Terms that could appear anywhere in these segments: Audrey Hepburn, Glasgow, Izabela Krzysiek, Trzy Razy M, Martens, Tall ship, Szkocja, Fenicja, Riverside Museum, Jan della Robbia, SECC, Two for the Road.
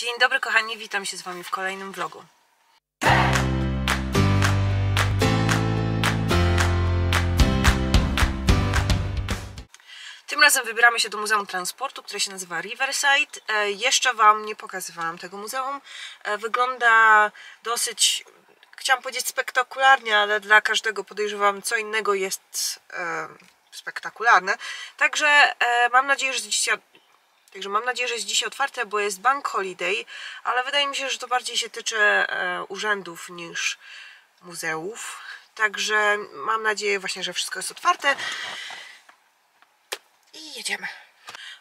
Dzień dobry kochani, witam się z wami w kolejnym vlogu. Tym razem wybieramy się do Muzeum Transportu, które się nazywa Riverside. Jeszcze wam nie pokazywałam tego muzeum. Wygląda dosyć, chciałam powiedzieć spektakularnie, ale dla każdego podejrzewam co innego jest spektakularne. Także mam nadzieję, że jest dzisiaj otwarte, bo jest bank holiday, ale wydaje mi się, że to bardziej się tyczy urzędów niż muzeów. Także mam nadzieję właśnie, że wszystko jest otwarte. I jedziemy.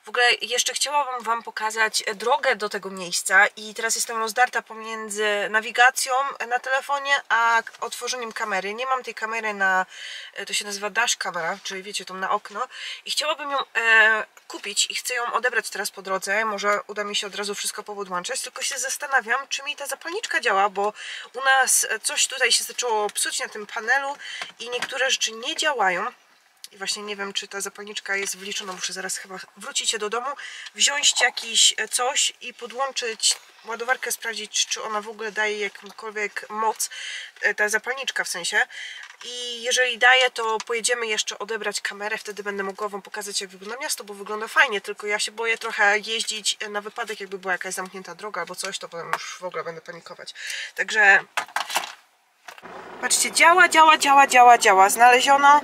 W ogóle jeszcze chciałabym wam pokazać drogę do tego miejsca i teraz jestem rozdarta pomiędzy nawigacją na telefonie a otworzeniem kamery. Nie mam tej kamery na, to się nazywa dash camera, czyli wiecie, tą na okno, i chciałabym ją kupić i chcę ją odebrać teraz po drodze. Może uda mi się od razu wszystko powodłączać, tylko się zastanawiam, czy mi ta zapalniczka działa, bo u nas coś tutaj się zaczęło psuć na tym panelu i niektóre rzeczy nie działają. I właśnie nie wiem, czy ta zapalniczka jest wliczona. Muszę zaraz chyba wrócić się do domu, wziąć jakiś coś i podłączyć ładowarkę, sprawdzić, czy ona w ogóle daje jakąkolwiek moc, ta zapalniczka w sensie. I jeżeli daje, to pojedziemy jeszcze odebrać kamerę, wtedy będę mogła wam pokazać, jak wygląda miasto, bo wygląda fajnie, tylko ja się boję trochę jeździć na wypadek, jakby była jakaś zamknięta droga albo coś, to potem już w ogóle będę panikować. Także patrzcie, działa, znaleziono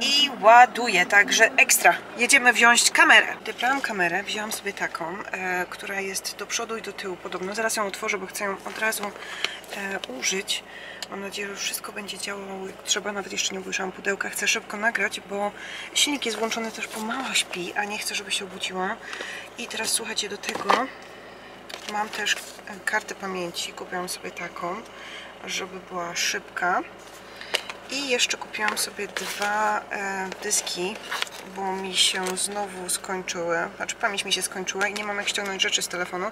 i ładuje, także ekstra. Jedziemy wziąć kamerę. Odebrałam kamerę, wzięłam sobie taką, która jest do przodu i do tyłu podobno. Zaraz ją otworzę, bo chcę ją od razu użyć. Mam nadzieję, że wszystko będzie działało jak trzeba. Nawet jeszcze nie obejrzałam pudełka. Chcę szybko nagrać, bo silnik jest włączony też, bo mała śpi, a nie chcę, żeby się obudziła. I teraz słuchajcie, do tego mam też kartę pamięci. Kupiłam sobie taką, żeby była szybka. I jeszcze kupiłam sobie dwa dyski, bo mi się znowu skończyły, znaczy pamięć mi się skończyła i nie mam jak ściągnąć rzeczy z telefonu,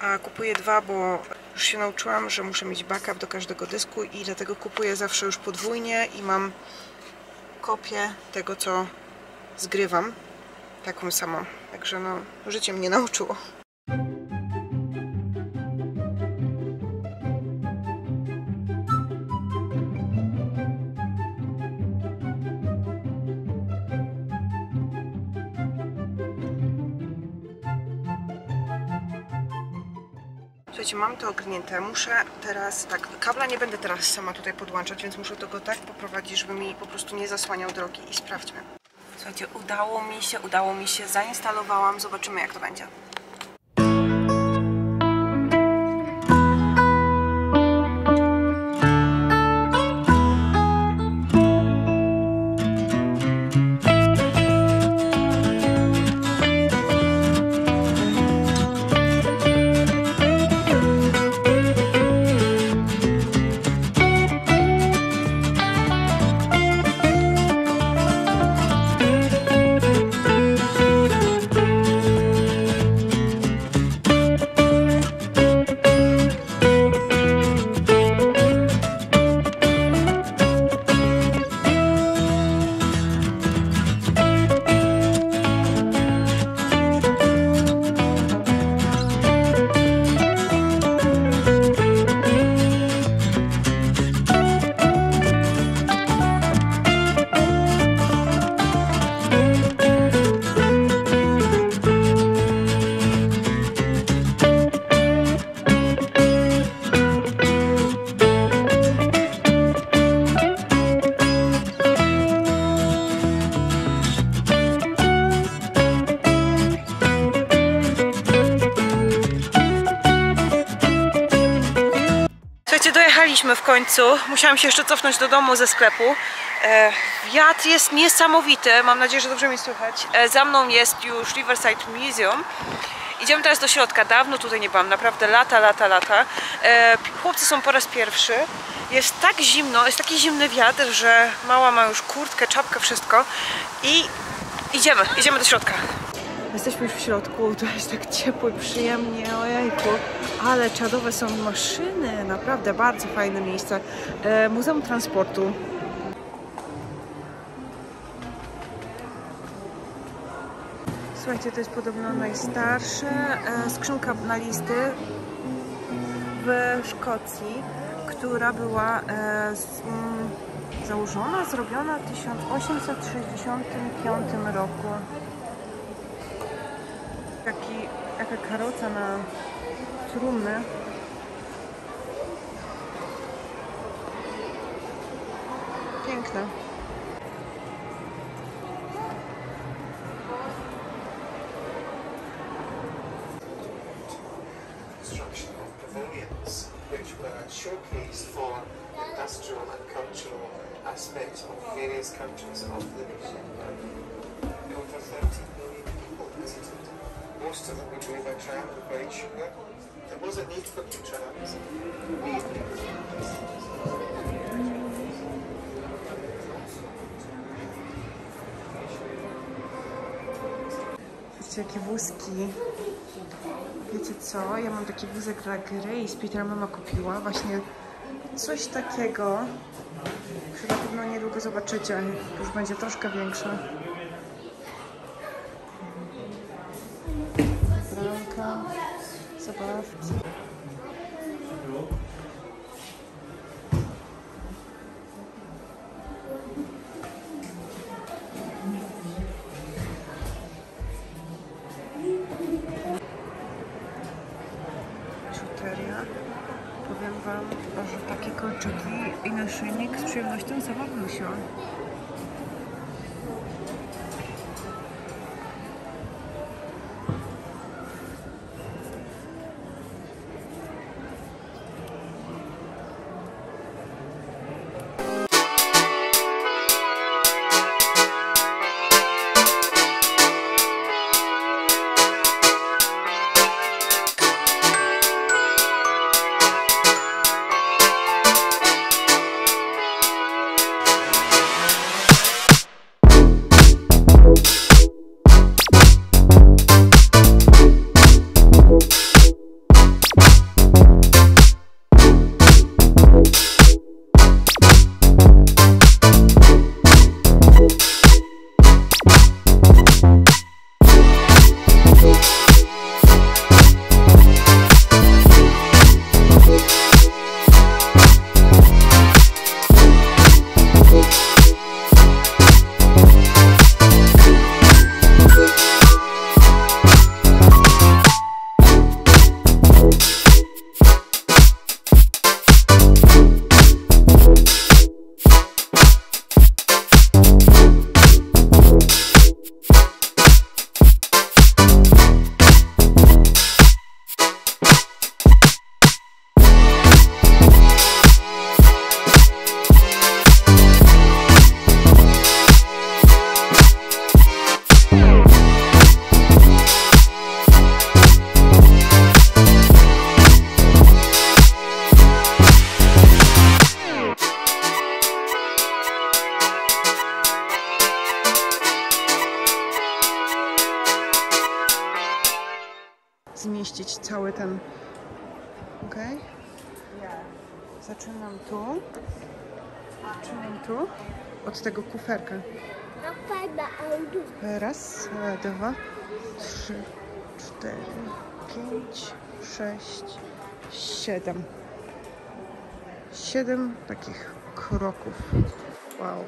a kupuję dwa, bo już się nauczyłam, że muszę mieć backup do każdego dysku i dlatego kupuję zawsze już podwójnie i mam kopię tego, co zgrywam, taką samą, także no, życie mnie nauczyło. Słuchajcie, mam to ogarnięte, muszę teraz, tak, kabla nie będę teraz sama tutaj podłączać, więc muszę tego tak poprowadzić, żeby mi po prostu nie zasłaniał drogi. I sprawdźmy. Słuchajcie, udało mi się, zainstalowałam, zobaczymy jak to będzie. Dojechaliśmy w końcu, musiałam się jeszcze cofnąć do domu ze sklepu. Wiatr jest niesamowity, mam nadzieję, że dobrze mnie słychać. Za mną jest już Riverside Museum. Idziemy teraz do środka, dawno tutaj nie byłam, naprawdę lata. Chłopcy są po raz pierwszy. Jest tak zimno, jest taki zimny wiatr, że mała ma już kurtkę, czapkę, wszystko. I idziemy do środka. Jesteśmy już w środku, to jest tak ciepło i przyjemnie, ojejku, ale czadowe są maszyny, naprawdę bardzo fajne miejsce. Muzeum Transportu. Słuchajcie, to jest podobno najstarsze skrzynka na listy w Szkocji, która była założona, zrobiona w 1865 roku. Taka karoca na trumny. Piękne. Most of them would go by tram or by sugar. There was a need for two trams. Wiecie, jakie wózki. Wiecie co? Ja mam taki wózek dla gry i z Petera mama kupiła właśnie coś takiego, które na pewno niedługo zobaczycie. Już będzie troszkę większe. Zabawki. Czuteria. Powiem wam, że takie kolczyki i naszyjnik z przyjemnością zabawił się. Zmieścić cały ten... Ok? Zaczynam tu. Od tego kuferka. Raz, dwa, trzy, cztery, pięć, sześć, siedem. Siedem takich kroków. Wow.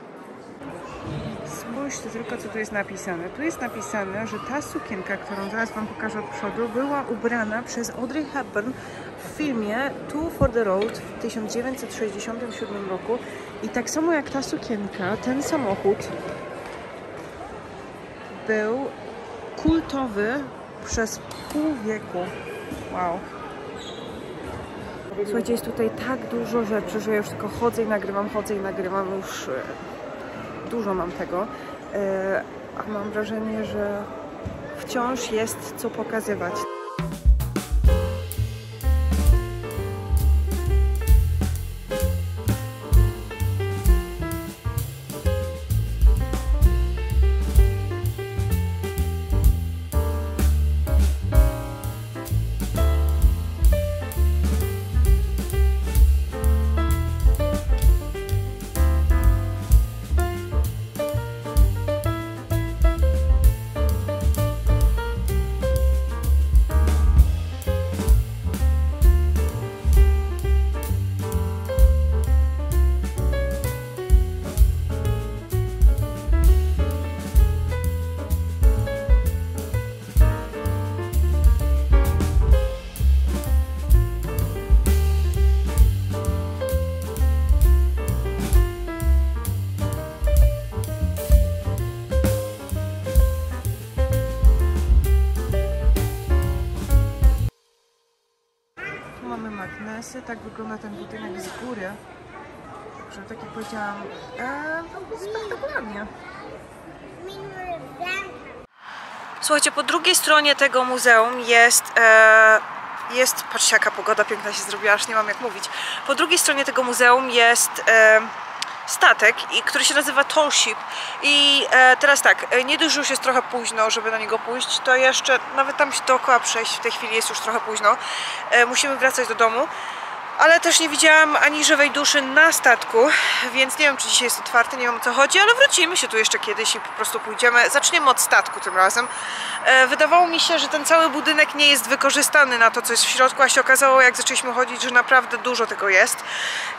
Spójrzcie tylko, co tu jest napisane. Tu jest napisane, że ta sukienka, którą zaraz wam pokażę od przodu, była ubrana przez Audrey Hepburn w filmie Two for the Road w 1967 roku. I tak samo jak ta sukienka, ten samochód był kultowy przez pół wieku. Wow. Słuchajcie, jest tutaj tak dużo rzeczy, że ja już tylko chodzę i nagrywam już... Dużo mam tego, a mam wrażenie, że wciąż jest co pokazywać. tu mamy magnesy, tak wygląda ten budynek z góry. Że tak jak powiedziałam, spektakularnie. Słuchajcie, po drugiej stronie tego muzeum jest, patrzcie jaka pogoda piękna się zrobiła, aż nie mam jak mówić. Po drugiej stronie tego muzeum jest statek, który się nazywa Tall Ship. I teraz tak, nie dużo już jest trochę późno, żeby na niego pójść, to jeszcze nawet tam się dookoła przejść, w tej chwili jest już trochę późno. Musimy wracać do domu. Ale też nie widziałam ani żywej duszy na statku, więc nie wiem, czy dzisiaj jest otwarty, nie wiem o co chodzi, ale wrócimy się tu jeszcze kiedyś i po prostu pójdziemy. Zaczniemy od statku tym razem. Wydawało mi się, że ten cały budynek nie jest wykorzystany na to, co jest w środku, a się okazało, jak zaczęliśmy chodzić, że naprawdę dużo tego jest,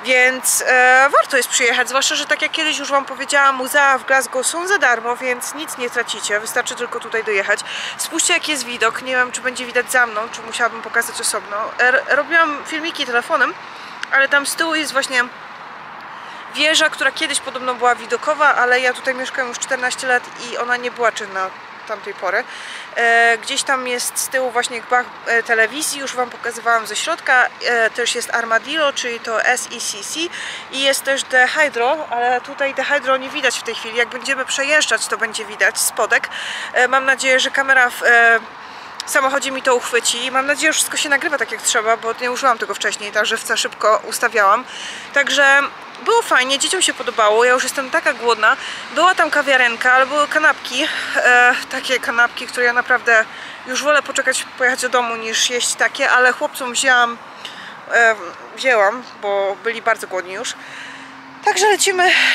więc warto jest przyjechać, zwłaszcza, że tak jak kiedyś już wam powiedziałam, muzea w Glasgow są za darmo, więc nic nie tracicie, wystarczy tylko tutaj dojechać. Spójrzcie, jaki jest widok, nie wiem, czy będzie widać za mną, czy musiałabym pokazać osobno. Robiłam filmiki telefonem, ale tam z tyłu jest właśnie wieża, która kiedyś podobno była widokowa, ale ja tutaj mieszkam już 14 lat i ona nie była czynna tamtej pory. Gdzieś tam jest z tyłu właśnie gmach telewizji, już wam pokazywałam ze środka. Też jest Armadillo, czyli to SECC, i jest też The Hydro, ale tutaj The Hydro nie widać w tej chwili. Jak będziemy przejeżdżać, to będzie widać spodek. Mam nadzieję, że kamera w samochodzie mi to uchwyci i mam nadzieję, że wszystko się nagrywa tak jak trzeba, bo nie użyłam tego wcześniej, także wca szybko ustawiałam. Także było fajnie, dzieciom się podobało, ja już jestem taka głodna. Była tam kawiarenka, ale były kanapki, takie kanapki, które ja naprawdę już wolę poczekać, pojechać do domu niż jeść takie, ale chłopcom wzięłam, bo byli bardzo głodni już. Także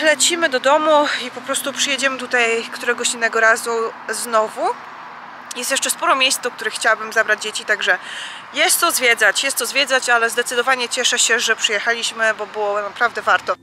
lecimy do domu i po prostu przyjedziemy tutaj któregoś innego razu znowu. Jest jeszcze sporo miejsc, do których chciałabym zabrać dzieci, także jest co zwiedzać, ale zdecydowanie cieszę się, że przyjechaliśmy, bo było naprawdę warto.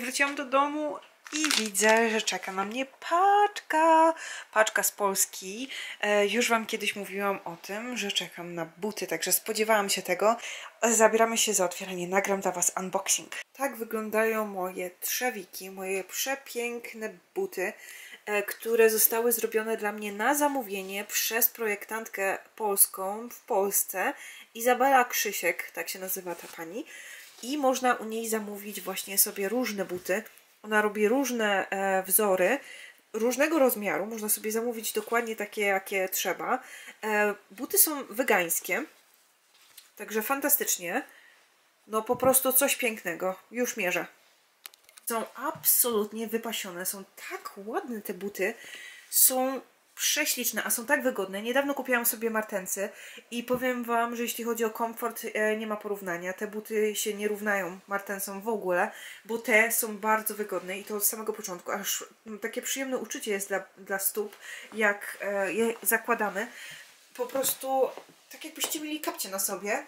Wróciłam do domu i widzę, że czeka na mnie paczka z Polski. Już wam kiedyś mówiłam o tym, że czekam na buty, także spodziewałam się tego. Zabieramy się za otwieranie, nagram dla was unboxing. Tak wyglądają moje trzewiki, moje przepiękne buty, które zostały zrobione dla mnie na zamówienie przez projektantkę polską w Polsce, Izabela Krzysiek, tak się nazywa ta pani. I można u niej zamówić właśnie sobie różne buty. Ona robi różne wzory, różnego rozmiaru. Można sobie zamówić dokładnie takie, jakie trzeba. Buty są wegańskie, także fantastycznie. No po prostu coś pięknego. Już mierzę. Są absolutnie wypasione. Są tak ładne te buty. Są prześliczne, a są tak wygodne. Niedawno kupiłam sobie martensy i powiem wam, że jeśli chodzi o komfort, nie ma porównania. Te buty się nie równają martensom w ogóle, bo te są bardzo wygodne i to od samego początku. Aż takie przyjemne uczucie jest dla stóp, jak je zakładamy. Po prostu tak jakbyście mieli kapcie na sobie,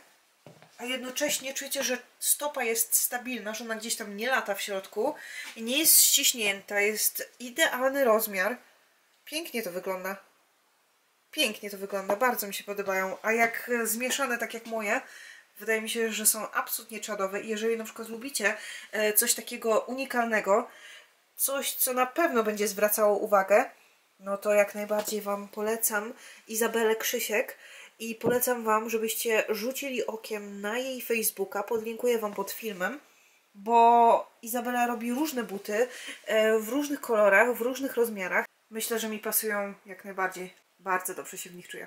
a jednocześnie czujecie, że stopa jest stabilna, że ona gdzieś tam nie lata w środku i nie jest ściśnięta. Jest idealny rozmiar. Pięknie to wygląda. Pięknie to wygląda, bardzo mi się podobają. A jak zmieszane, tak jak moje, wydaje mi się, że są absolutnie czadowe. I jeżeli na przykład lubicie coś takiego unikalnego, coś, co na pewno będzie zwracało uwagę, no to jak najbardziej wam polecam Izabelę Krzysiek. I polecam wam, żebyście rzucili okiem na jej Facebooka. Podlinkuję wam pod filmem. Bo Izabela robi różne buty w różnych kolorach, w różnych rozmiarach. Myślę, że mi pasują jak najbardziej. Bardzo dobrze się w nich czuję.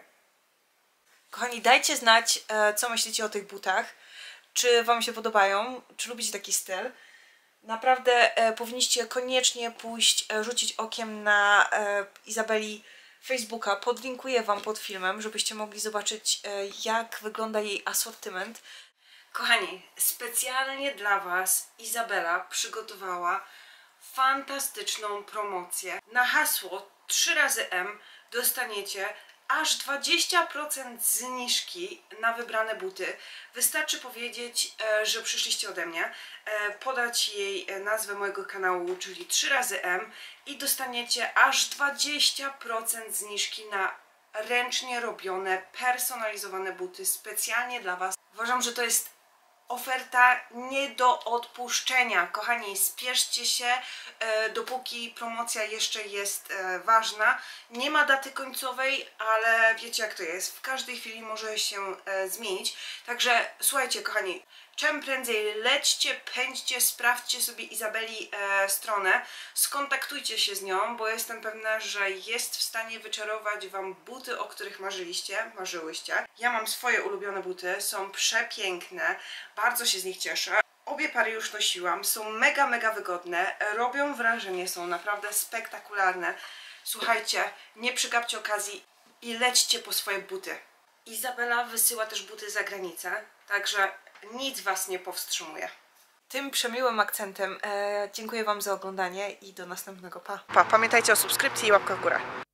Kochani, dajcie znać, co myślicie o tych butach. Czy wam się podobają? Czy lubicie taki styl? Naprawdę powinniście koniecznie pójść, rzucić okiem na Izabeli Facebooka. Podlinkuję wam pod filmem, żebyście mogli zobaczyć, jak wygląda jej asortyment. Kochani, specjalnie dla Was Izabela przygotowała fantastyczną promocję. Na hasło 3 razy M dostaniecie aż 20% zniżki na wybrane buty. Wystarczy powiedzieć, że przyszliście ode mnie, podać jej nazwę mojego kanału, czyli 3 razy M i dostaniecie aż 20% zniżki na ręcznie robione, personalizowane buty specjalnie dla Was. Uważam, że to jest oferta nie do odpuszczenia. Kochani, spieszcie się, dopóki promocja jeszcze jest ważna. Nie ma daty końcowej, ale wiecie jak to jest. W każdej chwili może się zmienić. Także słuchajcie, kochani, czym prędzej lećcie, pędźcie, sprawdźcie sobie Izabeli stronę, skontaktujcie się z nią, bo jestem pewna, że jest w stanie wyczarować Wam buty, o których marzyłyście. Ja mam swoje ulubione buty, są przepiękne, bardzo się z nich cieszę. Obie pary już nosiłam, są mega, mega wygodne, robią wrażenie, są naprawdę spektakularne. Słuchajcie, nie przegapcie okazji i lećcie po swoje buty. Izabela wysyła też buty za granicę, także nic Was nie powstrzymuje. Tym przemiłym akcentem dziękuję Wam za oglądanie i do następnego, pa! Pamiętajcie o subskrypcji i łapkach w górę.